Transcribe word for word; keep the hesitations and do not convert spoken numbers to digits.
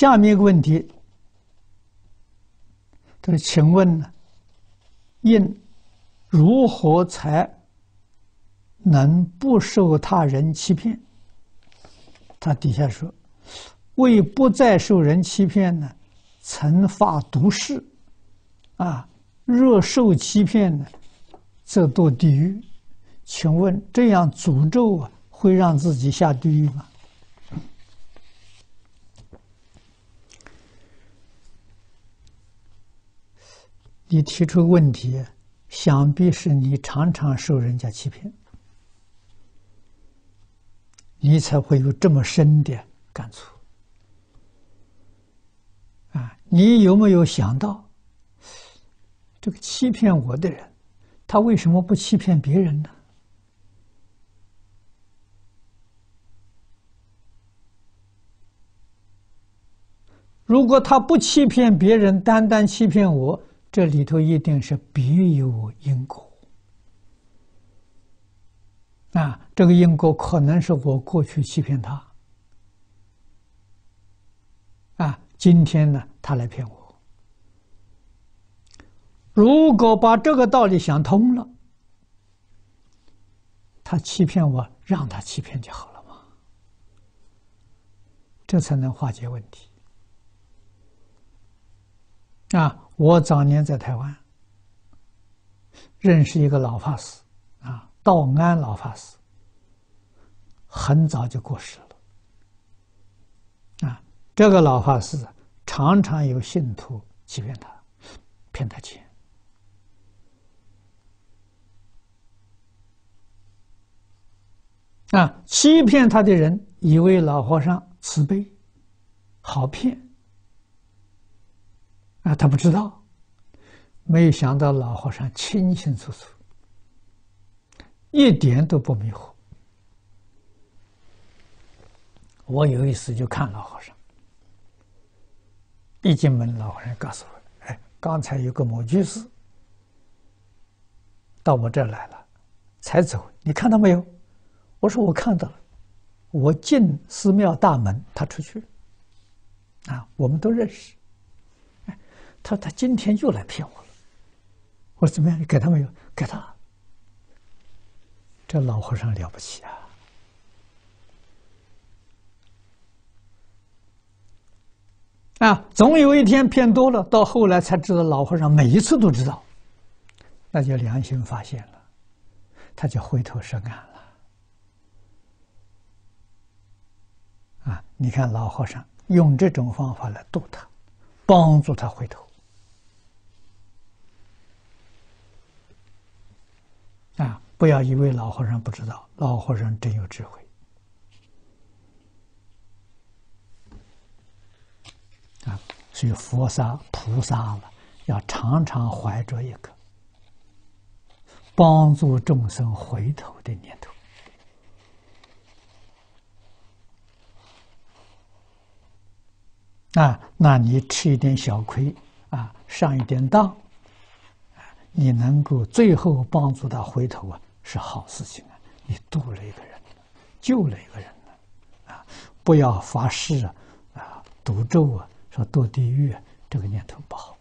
下面一个问题，他说：“请问呢，应如何才能不受他人欺骗？”他底下说：“为不再受人欺骗呢，曾发毒誓，啊，若受欺骗呢，则堕地狱。请问这样诅咒啊，会让自己下地狱吗？” 你提出问题，想必是你常常受人家欺骗，你才会有这么深的感触。啊，你有没有想到，这个欺骗我的人，他为什么不欺骗别人呢？如果他不欺骗别人，单单欺骗我， 这里头一定是别有因果啊！这个因果可能是我过去欺骗他啊，今天呢，他来骗我。如果把这个道理想通了，他欺骗我，让他欺骗就好了嘛，这才能化解问题啊！ 我早年在台湾认识一个老法师，啊，道安老法师，很早就过世了。啊，这个老法师常常有信徒欺骗他，骗他钱。啊，欺骗他的人以为老和尚慈悲，好骗。 啊，他不知道，没有想到老和尚清清楚楚，一点都不迷惑。我有一次就看老和尚，一进门，老和尚告诉我：“哎，刚才有个某居士到我这儿来了，才走，你看到没有？”我说：“我看到了。”我进寺庙大门，他出去，啊，我们都认识。 他他今天又来骗我了，我说怎么样？你给他没有？给他。这老和尚了不起啊！啊，总有一天骗多了，到后来才知道老和尚每一次都知道，那就良心发现了，他就回头是岸了。啊，你看老和尚用这种方法来度他，帮助他回头。 啊！不要以为老和尚不知道，老和尚真有智慧。啊，所以佛萨菩萨了，要常常怀着一个帮助众生回头的念头。啊，那你吃一点小亏，啊，上一点当。 你能够最后帮助他回头啊，是好事情啊！你度了一个人，救了一个人呢，啊！不要发誓啊，啊，赌咒啊，说堕地狱啊，这个念头不好。